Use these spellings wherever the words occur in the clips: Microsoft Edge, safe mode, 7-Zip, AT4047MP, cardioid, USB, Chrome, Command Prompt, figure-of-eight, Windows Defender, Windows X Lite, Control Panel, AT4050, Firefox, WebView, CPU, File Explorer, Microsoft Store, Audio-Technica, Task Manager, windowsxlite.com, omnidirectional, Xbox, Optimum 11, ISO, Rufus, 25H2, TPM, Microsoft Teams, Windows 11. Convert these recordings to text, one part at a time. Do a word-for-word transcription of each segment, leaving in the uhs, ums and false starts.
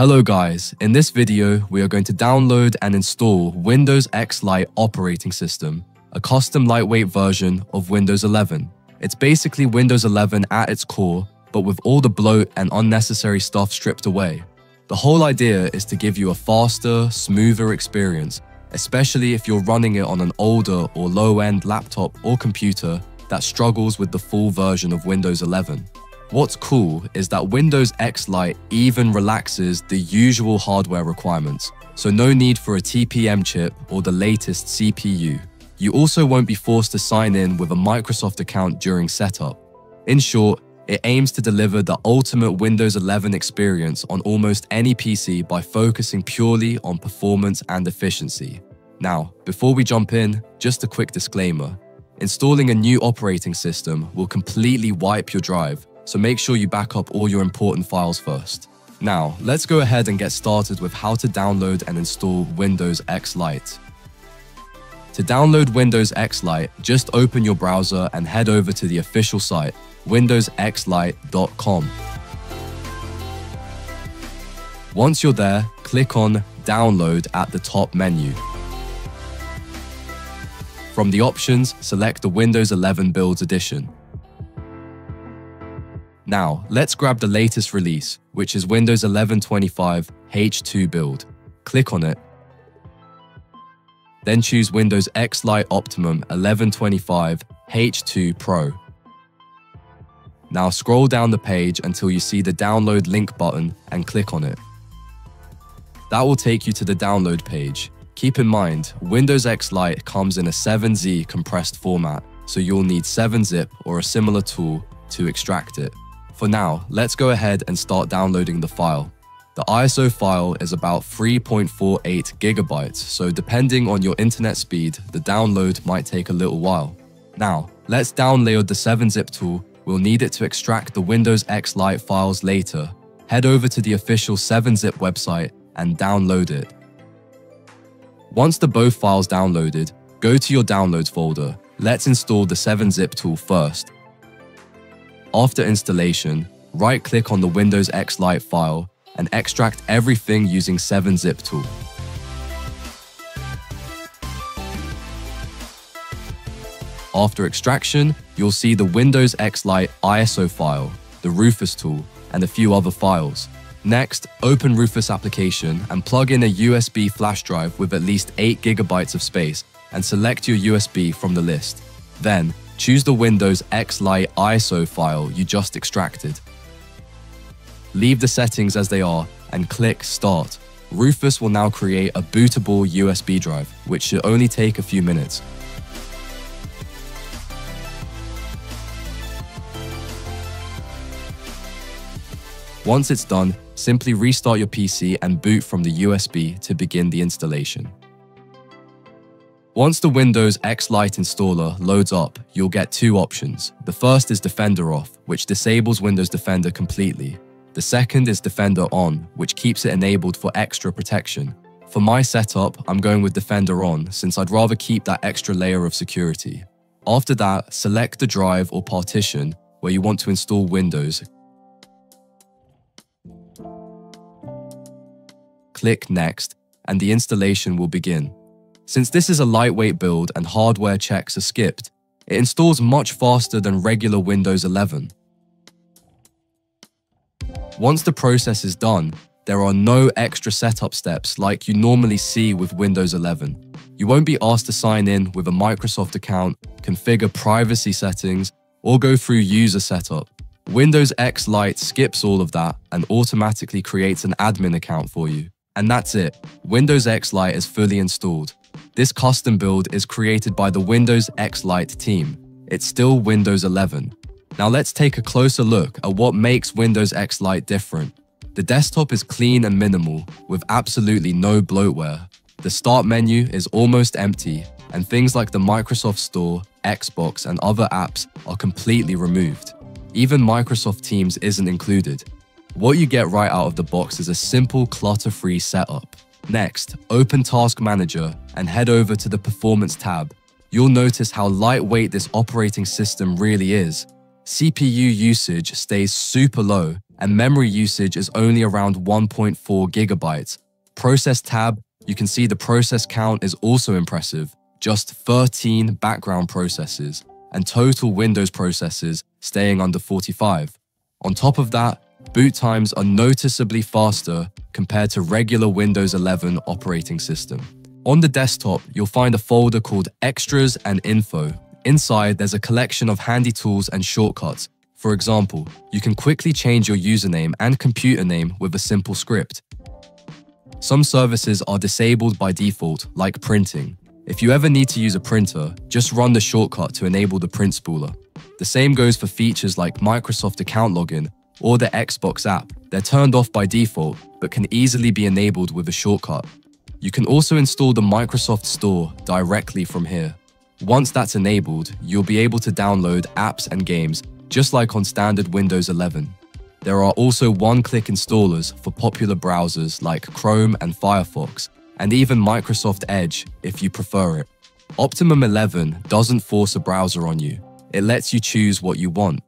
Hello guys, in this video, we are going to download and install Windows X Lite operating system, a custom lightweight version of Windows eleven. It's basically Windows eleven at its core, but with all the bloat and unnecessary stuff stripped away. The whole idea is to give you a faster, smoother experience, especially if you're running it on an older or low-end laptop or computer that struggles with the full version of Windows eleven. What's cool is that Windows X Lite even relaxes the usual hardware requirements, so no need for a T P M chip or the latest C P U. You also won't be forced to sign in with a Microsoft account during setup. In short, it aims to deliver the ultimate Windows eleven experience on almost any P C by focusing purely on performance and efficiency. Now, before we jump in, just a quick disclaimer. Installing a new operating system will completely wipe your drive, so make sure you back up all your important files first. Now, let's go ahead and get started with how to download and install Windows X Lite. To download Windows X Lite, just open your browser and head over to the official site, windows x lite dot com. Once you're there, click on Download at the top menu. From the options, select the Windows eleven Builds Edition. Now, let's grab the latest release, which is Windows eleven twenty-five H two build. Click on it. Then choose Windows X Lite Optimum eleven twenty-five H two Pro. Now scroll down the page until you see the download link button and click on it. That will take you to the download page. Keep in mind, Windows X Lite comes in a seven Z compressed format, so you'll need seven zip or a similar tool to extract it. For now, let's go ahead and start downloading the file. The I S O file is about three point four eight gigabytes, so depending on your internet speed, the download might take a little while. Now, let's download the seven zip tool. We'll need it to extract the Windows X Lite files later. Head over to the official seven zip website and download it. Once the both files downloaded, go to your downloads folder. Let's install the seven zip tool first. After installation, right-click on the Windows X Lite file and extract everything using seven zip tool. After extraction, you'll see the Windows X Lite I S O file, the Rufus tool, and a few other files. Next, open Rufus application and plug in a U S B flash drive with at least eight gigabytes of space and select your U S B from the list. Then, choose the Windows X Lite I S O file you just extracted. Leave the settings as they are and click Start. Rufus will now create a bootable U S B drive, which should only take a few minutes. Once it's done, simply restart your P C and boot from the U S B to begin the installation. Once the Windows X Lite installer loads up, you'll get two options. The first is Defender off, which disables Windows Defender completely. The second is Defender on, which keeps it enabled for extra protection. For my setup, I'm going with Defender on, since I'd rather keep that extra layer of security. After that, select the drive or partition where you want to install Windows. Click Next, and the installation will begin. Since this is a lightweight build and hardware checks are skipped, it installs much faster than regular Windows eleven. Once the process is done, there are no extra setup steps like you normally see with Windows eleven. You won't be asked to sign in with a Microsoft account, configure privacy settings, or go through user setup. Windows X Lite skips all of that and automatically creates an admin account for you. And that's it. Windows X Lite is fully installed. This custom build is created by the Windows X Lite team. It's still Windows eleven. Now let's take a closer look at what makes Windows X Lite different. The desktop is clean and minimal, with absolutely no bloatware. The start menu is almost empty, and things like the Microsoft Store, Xbox, and other apps are completely removed. Even Microsoft Teams isn't included. What you get right out of the box is a simple, clutter-free setup. Next, open Task Manager and head over to the Performance tab. You'll notice how lightweight this operating system really is. C P U usage stays super low and memory usage is only around one point four gigabytes. Process tab, you can see the process count is also impressive, just thirteen background processes, and total Windows processes staying under forty-five. On top of that, boot times are noticeably faster compared to regular Windows eleven operating system. On the desktop, you'll find a folder called Extras and Info. Inside, there's a collection of handy tools and shortcuts. For example, you can quickly change your username and computer name with a simple script. Some services are disabled by default, like printing. If you ever need to use a printer, just run the shortcut to enable the print spooler. The same goes for features like Microsoft Account Login or the Xbox app. They're turned off by default, but can easily be enabled with a shortcut. You can also install the Microsoft Store directly from here. Once that's enabled, you'll be able to download apps and games, just like on standard Windows eleven. There are also one-click installers for popular browsers like Chrome and Firefox, and even Microsoft Edge if you prefer it. Optimum eleven doesn't force a browser on you. It lets you choose what you want.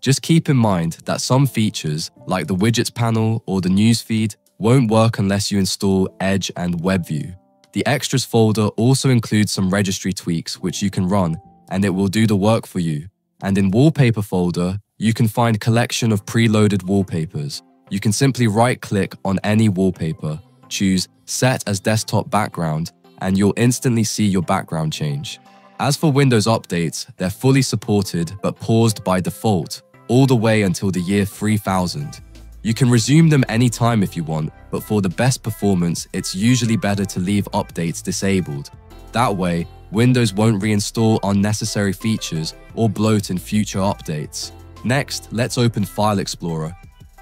Just keep in mind that some features, like the widgets panel or the newsfeed, won't work unless you install Edge and WebView. The Extras folder also includes some registry tweaks which you can run, and it will do the work for you. And in Wallpaper folder, you can find a collection of preloaded wallpapers. You can simply right-click on any wallpaper, choose Set as Desktop Background, and you'll instantly see your background change. As for Windows updates, they're fully supported but paused by default, all the way until the year three thousand. You can resume them anytime if you want, but for the best performance, it's usually better to leave updates disabled. That way, Windows won't reinstall unnecessary features or bloat in future updates. Next, let's open File Explorer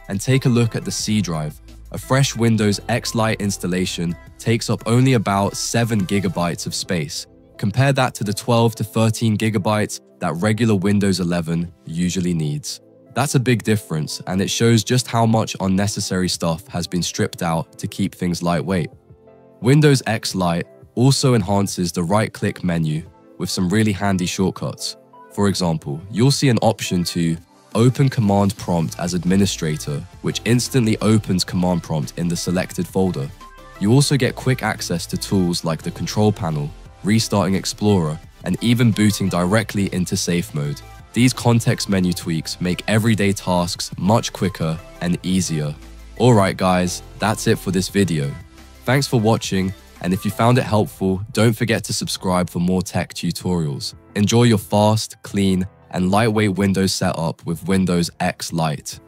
and take a look at the C drive. A fresh Windows X Lite installation takes up only about seven gigabytes of space. Compare that to the twelve to thirteen gigabytes that regular Windows eleven usually needs. That's a big difference, and it shows just how much unnecessary stuff has been stripped out to keep things lightweight. Windows X Lite also enhances the right-click menu with some really handy shortcuts. For example, you'll see an option to open Command Prompt as administrator, which instantly opens Command Prompt in the selected folder. You also get quick access to tools like the Control Panel, restarting Explorer, and even booting directly into safe mode. These context menu tweaks make everyday tasks much quicker and easier. Alright guys, that's it for this video. Thanks for watching, and if you found it helpful, don't forget to subscribe for more tech tutorials. Enjoy your fast, clean, and lightweight Windows setup with Windows X Lite.